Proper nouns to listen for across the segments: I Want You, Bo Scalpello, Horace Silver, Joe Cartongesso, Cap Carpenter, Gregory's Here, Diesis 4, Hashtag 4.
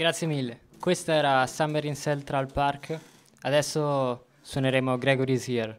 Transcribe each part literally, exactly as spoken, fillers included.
Grazie mille. Questa era Summer in Central Park. Adesso suoneremo Gregory's Here.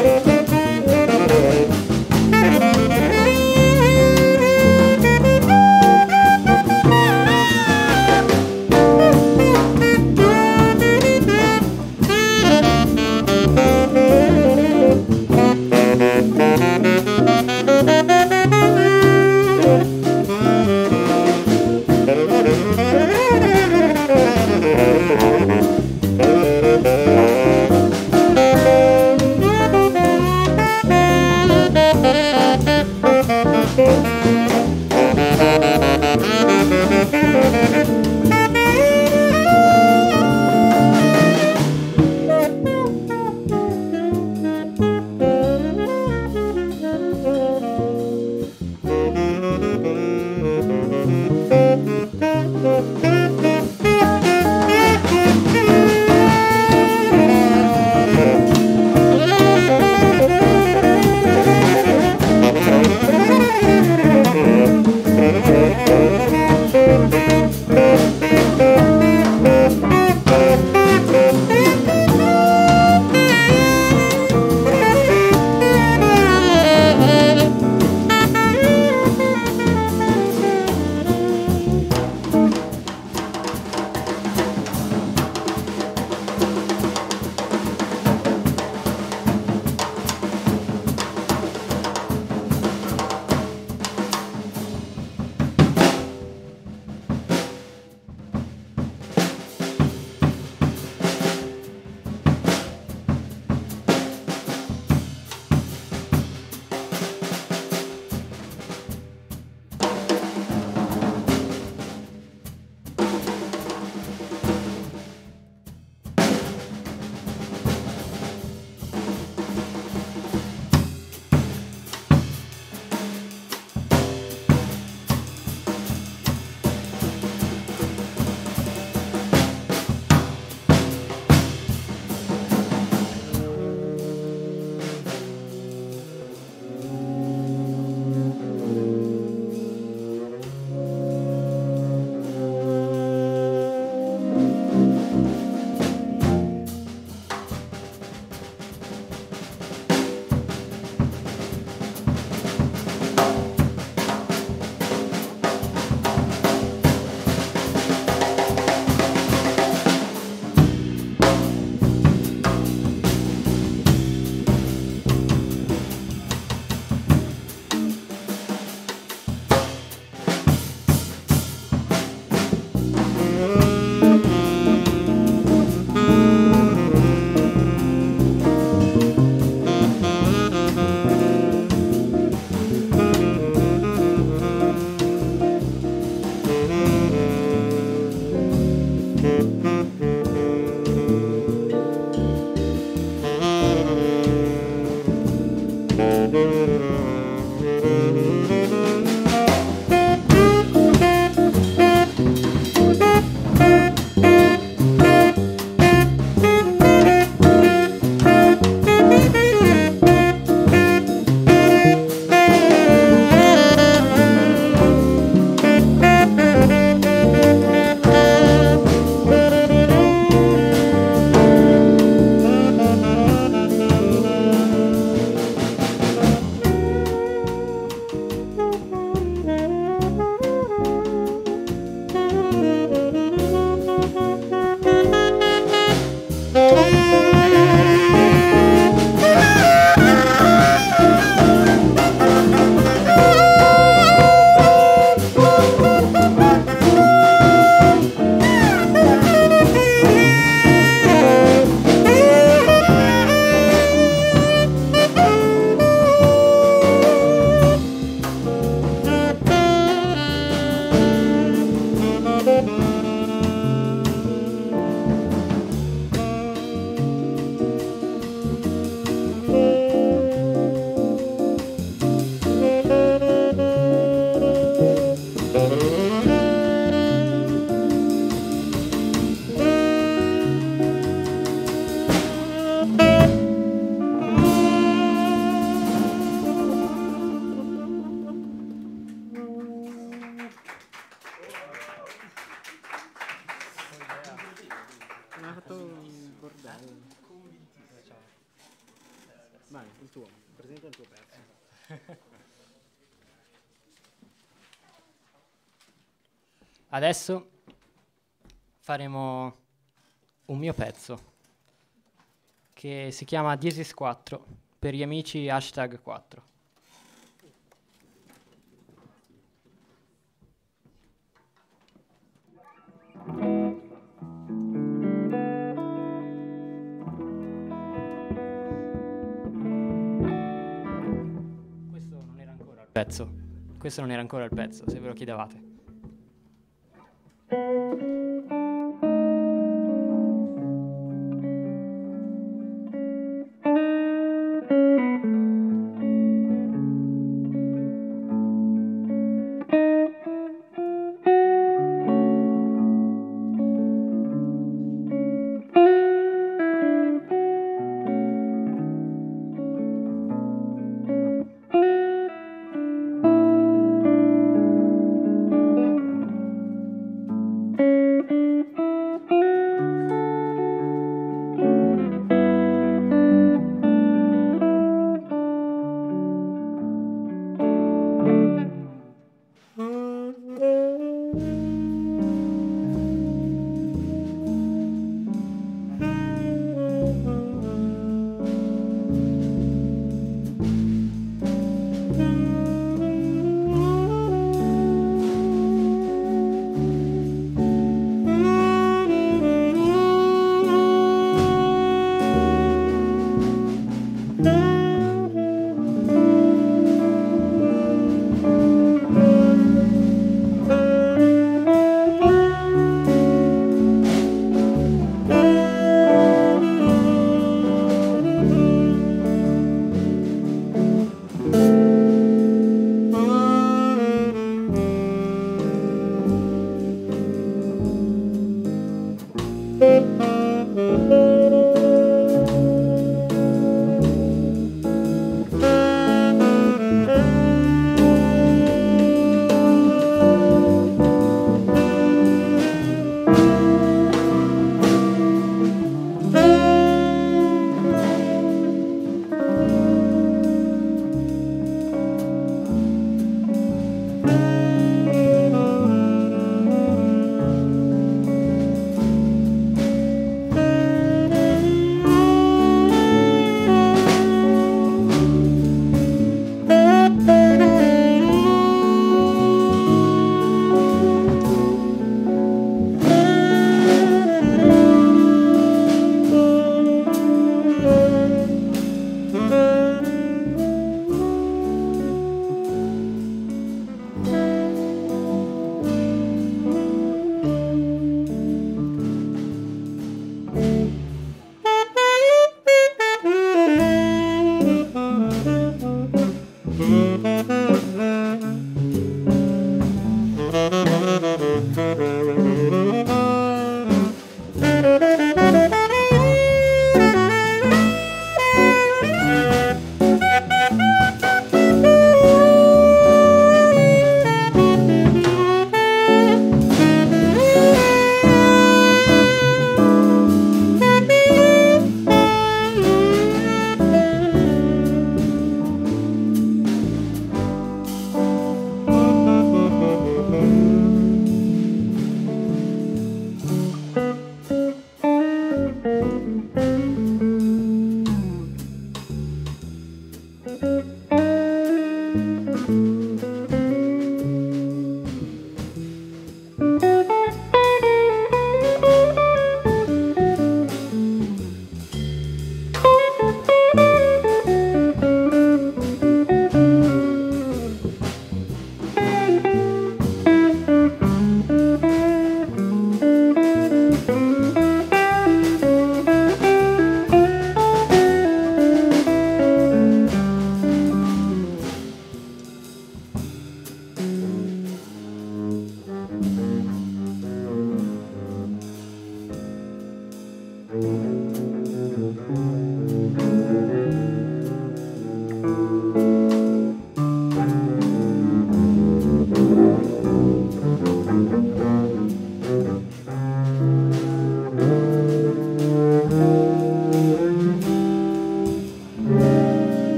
Vai, il tuo. Presenta il tuo pezzo. Adesso faremo un mio pezzo che si chiama Diesis quattro, per gli amici hashtag quattro. Questo non era ancora il pezzo, questo non era ancora il pezzo, se ve lo chiedevate.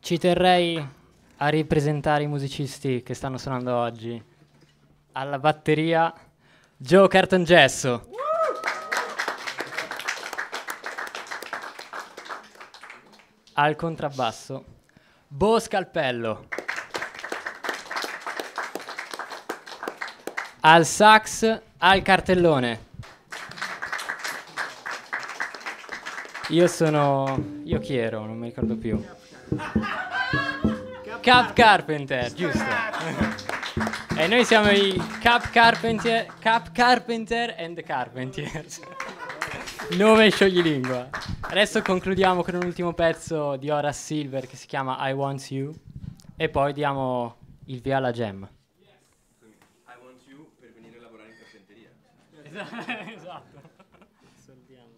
Ci terrei a ripresentare i musicisti che stanno suonando oggi. Alla batteria Joe Cartongesso. Al contrabbasso Bo Scalpello. Al sax Al Cartellone. Io sono... io chi ero? Non mi ricordo più. Cap Carpenter, giusto. E noi siamo i Cap Carpenter, Cap Carpenter and the Carpenters. Nome e scioglilingua. Adesso concludiamo con un ultimo pezzo di Horace Silver che si chiama I Want You e poi diamo il via alla jam. Yes. I want you per venire a lavorare in carpenteria. Esatto. Esatto. Saltiamo.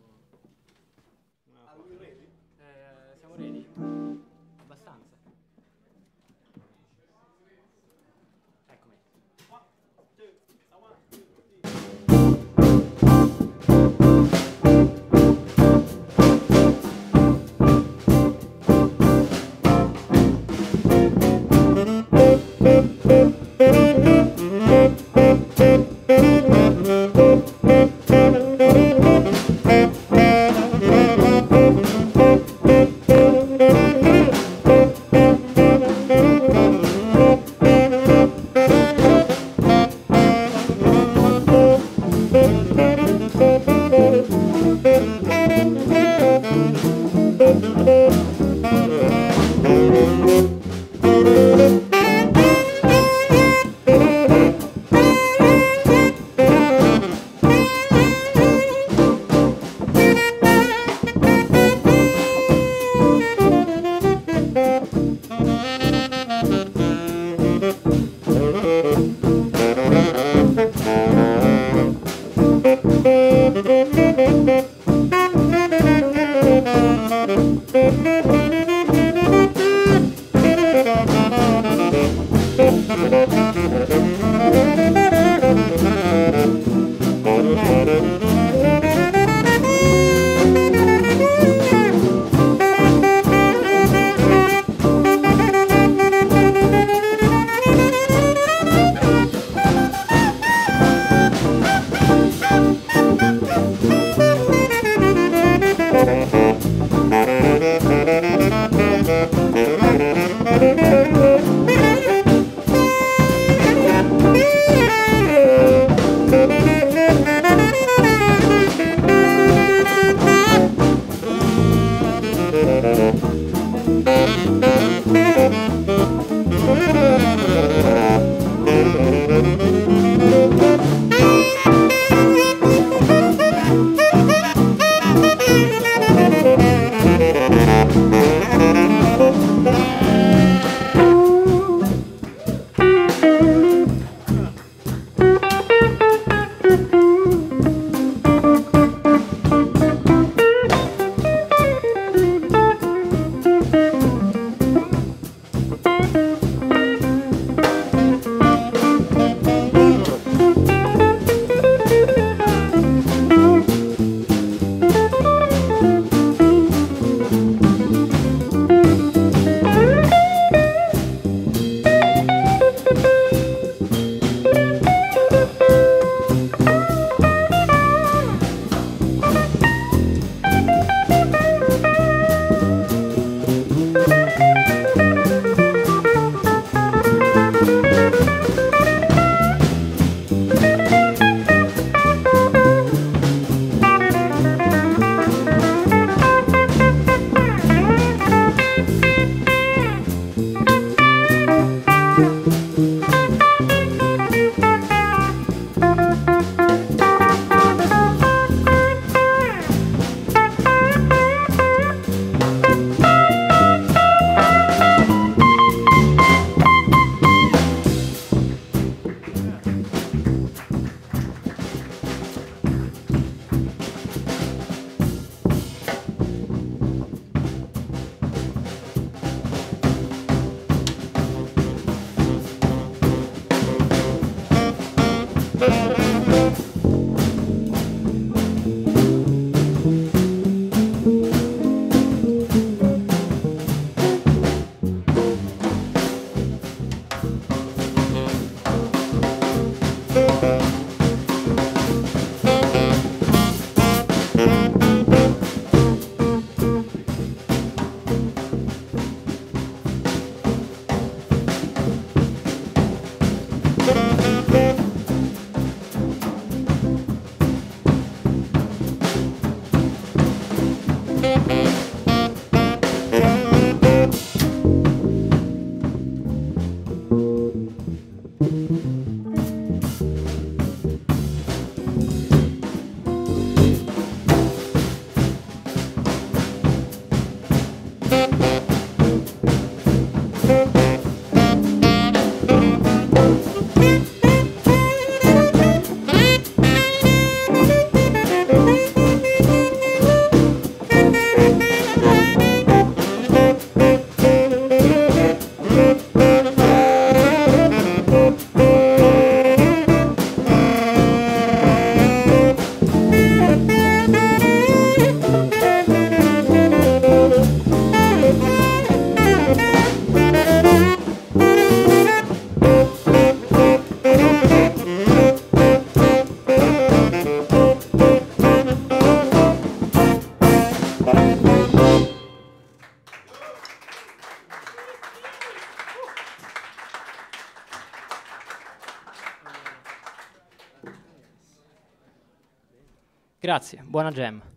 Are we ready? Eh, siamo ready. Thank you. Grazie, buona jam.